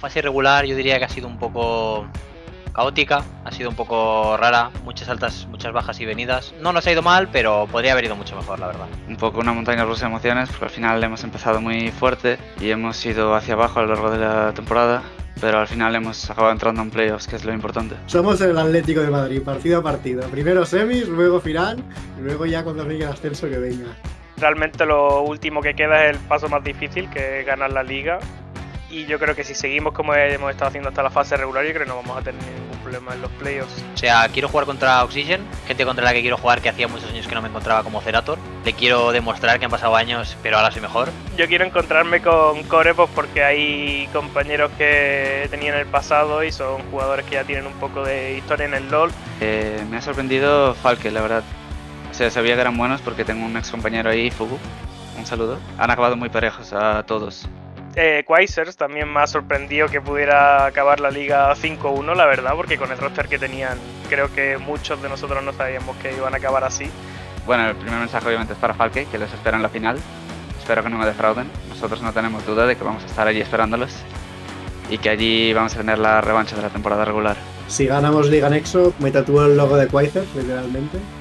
fase regular yo diría que ha sido un poco caótica, ha sido un poco rara, muchas altas, muchas bajas y venidas. No nos ha ido mal, pero podría haber ido mucho mejor, la verdad. Un poco una montaña rusa de emociones, porque al final hemos empezado muy fuerte y hemos ido hacia abajo a lo largo de la temporada, pero al final hemos acabado entrando en playoffs, que es lo importante. Somos el Atlético de Madrid, partido a partido. Primero semis, luego final, y luego ya cuando llegue el ascenso que venga. Realmente lo último que queda es el paso más difícil, que es ganar la Liga. Y yo creo que si seguimos como hemos estado haciendo hasta la fase regular, yo creo que no vamos a tener ningún problema en los playoffs. O sea, quiero jugar contra Oxygen, gente contra la que quiero jugar, que hacía muchos años que no me encontraba como Cerator. Le quiero demostrar que han pasado años, pero ahora soy mejor. Yo quiero encontrarme con Core, pues porque hay compañeros que tenía en el pasado y son jugadores que ya tienen un poco de historia en el LoL. Me ha sorprendido Falke, la verdad. O sea, sabía que eran buenos porque tengo un ex compañero ahí, Fugu. Un saludo. Han acabado muy parejos a todos. Quaisers también me ha sorprendido que pudiera acabar la Liga 5-1, la verdad, porque con el roster que tenían creo que muchos de nosotros no sabíamos que iban a acabar así. Bueno, el primer mensaje obviamente es para Falke, que les espera en la final. Espero que no me defrauden. Nosotros no tenemos duda de que vamos a estar allí esperándolos y que allí vamos a tener la revancha de la temporada regular. Si ganamos Liga Nexo, me tatúo el logo de Quaisers, literalmente.